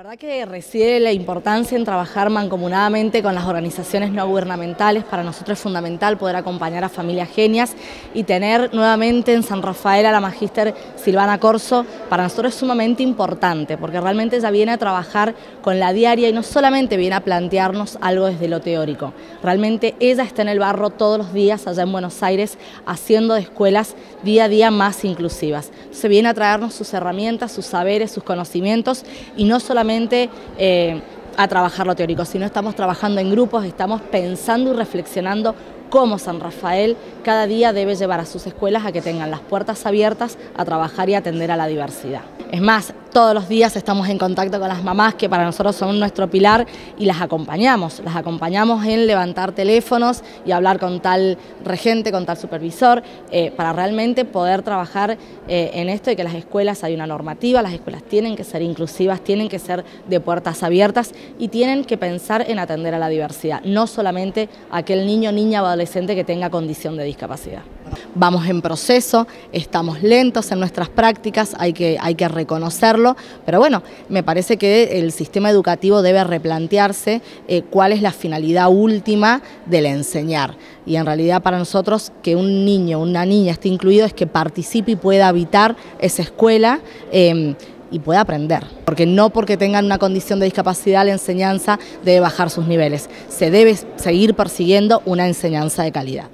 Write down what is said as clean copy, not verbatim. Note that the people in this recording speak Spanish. La verdad que reside la importancia en trabajar mancomunadamente con las organizaciones no gubernamentales. Para nosotros es fundamental poder acompañar a Familias Genias y tener nuevamente en San Rafael a la magíster Silvana Corso. Para nosotros es sumamente importante porque realmente ella viene a trabajar con la diaria y no solamente viene a plantearnos algo desde lo teórico. Realmente ella está en el barro todos los días allá en Buenos Aires haciendo de escuelas día a día más inclusivas. Entonces viene a traernos sus herramientas, sus saberes, sus conocimientos y no solamente a trabajar lo teórico, sino estamos trabajando en grupos, estamos pensando y reflexionando cómo San Rafael cada día debe llevar a sus escuelas a que tengan las puertas abiertas a trabajar y atender a la diversidad. Es más, todos los días estamos en contacto con las mamás que para nosotros son nuestro pilar y las acompañamos en levantar teléfonos y hablar con tal regente, con tal supervisor, para realmente poder trabajar en esto y que las escuelas, hay una normativa, las escuelas tienen que ser inclusivas, tienen que ser de puertas abiertas y tienen que pensar en atender a la diversidad, no solamente a aquel niño, niña o adolescente que tenga condición de discapacidad. Vamos en proceso, estamos lentos en nuestras prácticas, hay que reconocerlo, pero bueno, me parece que el sistema educativo debe replantearse cuál es la finalidad última del enseñar. Y en realidad para nosotros que un niño, una niña esté incluido es que participe y pueda habitar esa escuela y pueda aprender. Porque no porque tengan una condición de discapacidad la enseñanza debe bajar sus niveles. Se debe seguir persiguiendo una enseñanza de calidad.